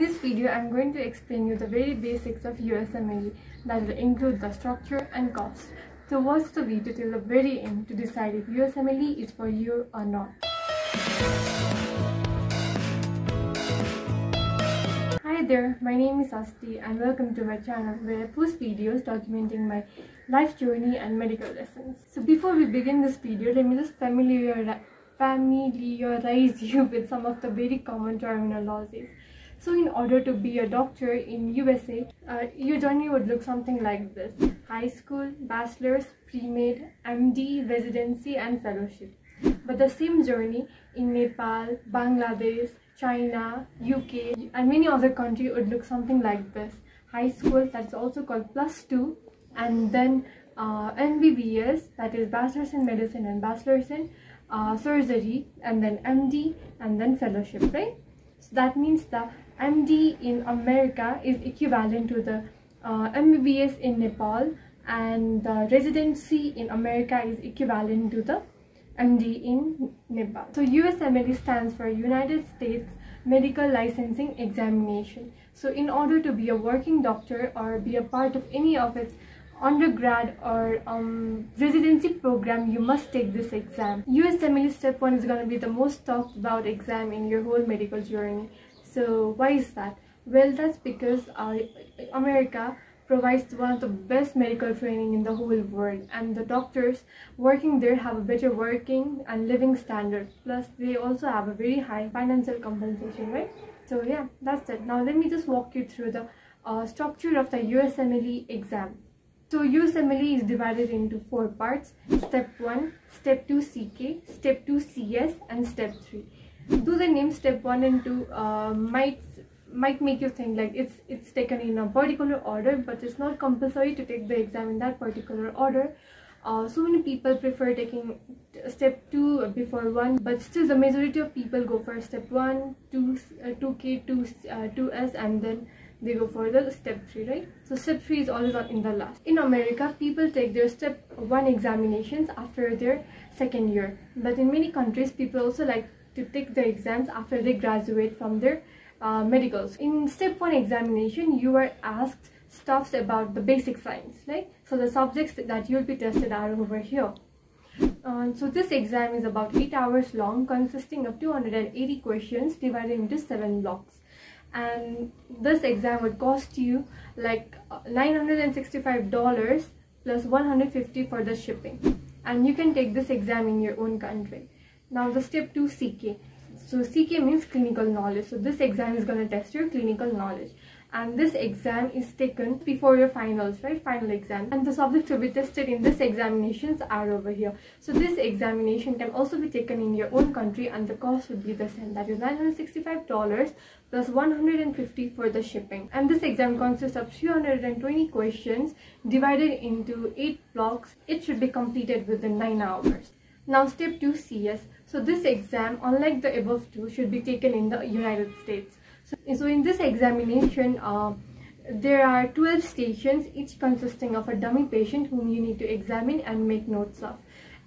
In this video, I'm going to explain you the very basics of USMLE that will include the structure and cost. So watch the video till the very end to decide if USMLE is for you or not. Hi there, my name is Asti and welcome to my channel where I post videos documenting my life journey and medical lessons. So before we begin this video, let me just familiarize you with some of the very common terminologies. So in order to be a doctor in USA, your journey would look something like this: high school, bachelor's, pre-med, MD, residency and fellowship. But the same journey in Nepal, Bangladesh, China, UK and many other countries would look something like this: high school, that's also called +2, and then MBBS, that is bachelor's in medicine and bachelor's in surgery, and then MD and then fellowship, right? So that means the MD in America is equivalent to the MBBS in Nepal, and the residency in America is equivalent to the MD in Nepal. So USMLE stands for United States Medical Licensing Examination. So in order to be a working doctor or be a part of any of its undergrad or residency program, you must take this exam. USMLE step 1 is going to be the most talked about exam in your whole medical journey. So why is that? Well, that's because America provides one of the best medical training in the whole world, and the doctors working there have a better working and living standard, plus they also have a very high financial compensation, right? So yeah, that's it. Now let me just walk you through the structure of the USMLE exam. So USMLE is divided into 4 parts: Step 1, Step 2 CK, Step 2 CS and Step 3. Though the name Step 1 and 2 might make you think like it's taken in a particular order, but it's not compulsory to take the exam in that particular order. So many people prefer taking Step 2 before 1, but still the majority of people go for Step 1, 2, 2K, 2S and then they go for the Step 3, right? So Step 3 is always in the last. In America, people take their Step 1 examinations after their second year. But in many countries, people also like to take the exams after they graduate from their medicals. In Step 1 examination, you are asked stuffs about the basic science, right? So the subjects that you'll be tested are over here. So this exam is about 8 hours long, consisting of 280 questions divided into 7 blocks. And this exam would cost you like $965 plus $150 for the shipping, and you can take this exam in your own country. Now the Step 2 CK. So CK means clinical knowledge. So this exam is going to test your clinical knowledge, and this exam is taken before your finals, right? Final exam, and the subjects to be tested in this examinations are over here. So this examination can also be taken in your own country, and the cost would be the same, that is $965 plus $150 for the shipping. And this exam consists of 320 questions divided into 8 blocks. It should be completed within 9 hours. Now Step 2 CS. So this exam, unlike the above two, should be taken in the United States. So in this examination, there are 12 stations, each consisting of a dummy patient whom you need to examine and make notes of.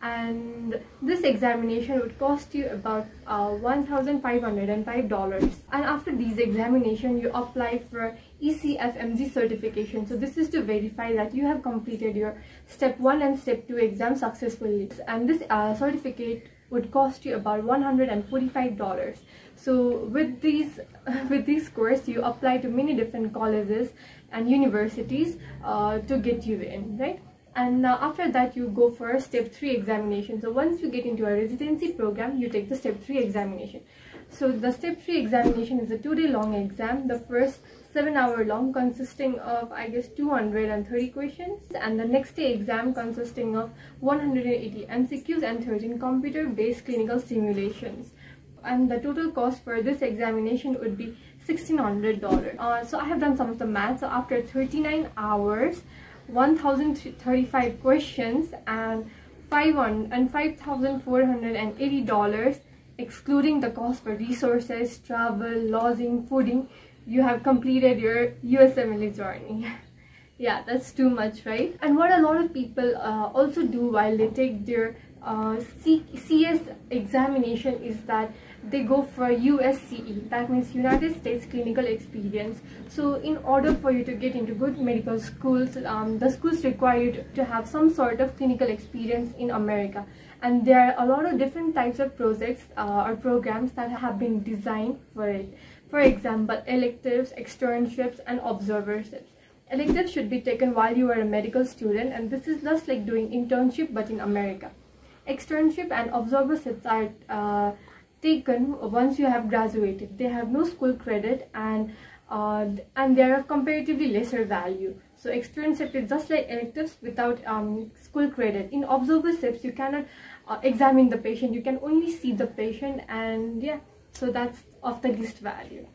And this examination would cost you about $1,505. And after these examination, you apply for ECFMG certification. So this is to verify that you have completed your Step 1 and Step 2 exam successfully. And this certificate would cost you about $145. So with these scores, you apply to many different colleges and universities to get you in, right? And after that, you go for Step 3 examination. So once you get into a residency program, you take the Step 3 examination. So the Step 3 examination is a 2-day long exam. The first 7-hour long, consisting of I guess 230 questions, and the next day exam consisting of 180 MCQs and 13 computer-based clinical simulations. And the total cost for this examination would be $1,600. So I have done some of the math. So after 39 hours, 1,035 questions and $5,480, excluding the cost for resources, travel, lodging, fooding, you have completed your USMLE journey. Yeah, that's too much, right? And what a lot of people also do while they take their CS examination is that they go for USCE, that means United States Clinical Experience. So in order for you to get into good medical schools, the schools require you to have some sort of clinical experience in America. And there are a lot of different types of projects or programs that have been designed for it. For example, electives, externships, and observerships. Electives should be taken while you are a medical student, and this is just like doing internship but in America. Externship and observerships are taken once you have graduated. They have no school credit, and they are of comparatively lesser value. So externship is just like electives without school credit. In observerships, you cannot examine the patient. You can only see the patient, and yeah, so that's of the least value.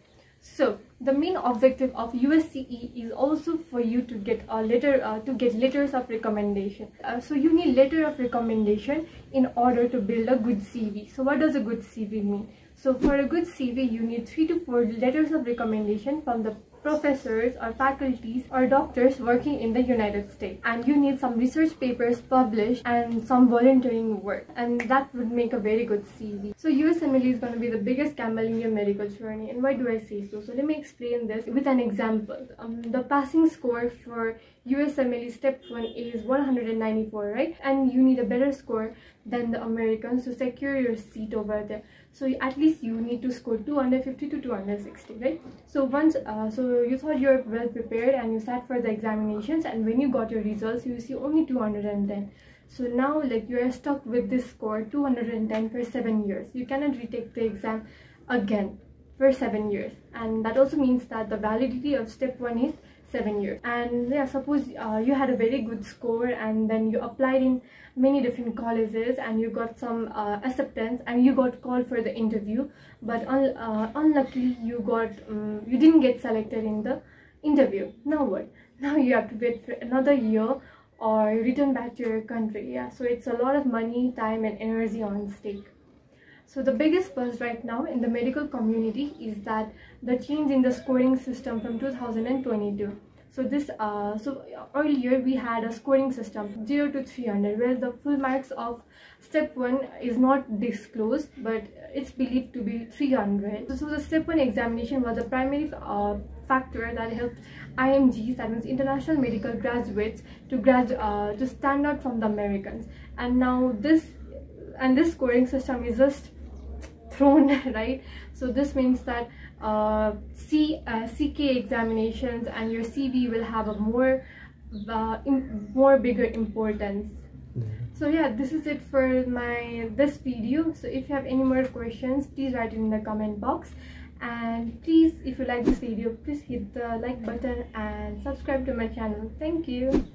So the main objective of USCE is also for you to get a letter to get letters of recommendation. So you need letter of recommendation in order to build a good CV. So what does a good CV mean? So for a good CV, you need 3 to 4 letters of recommendation from the professors or faculties or doctors working in the United States, and you need some research papers published and some volunteering work, and that would make a very good CV. So USMLE is going to be the biggest gamble in your medical journey. And why do I say so? So let me explain this with an example. The passing score for USMLE step 1 is 194, right? And you need a better score than the Americans to secure your seat over there. So at least you need to score 250 to 260, right? So once so you thought you were well prepared and you sat for the examinations, and when you got your results, you see only 210. So now, like, you are stuck with this score 210 for 7 years. You cannot retake the exam again for 7 years, and that also means that the validity of step 1 is 7 years. And yeah, suppose you had a very good score, and then you applied in many different colleges, and you got some acceptance, and you got called for the interview, but unluckily you didn't get selected in the interview. Now what? Now you have to wait for another year or return back to your country. Yeah, so it's a lot of money, time, and energy on stake. So the biggest buzz right now in the medical community is that the change in the scoring system from 2022. So this so earlier we had a scoring system 0 to 300 where the full marks of step 1 is not disclosed, but it's believed to be 300. So the step 1 examination was a primary factor that helped IMGs, that means international medical graduates, to stand out from the Americans. And now this scoring system is just thrown, right? So this means that CK examinations and your CV will have a more bigger importance. So yeah, this is it for this video. So if you have any more questions, please write it in the comment box, and please, if you like this video, please hit the like button and subscribe to my channel. Thank you.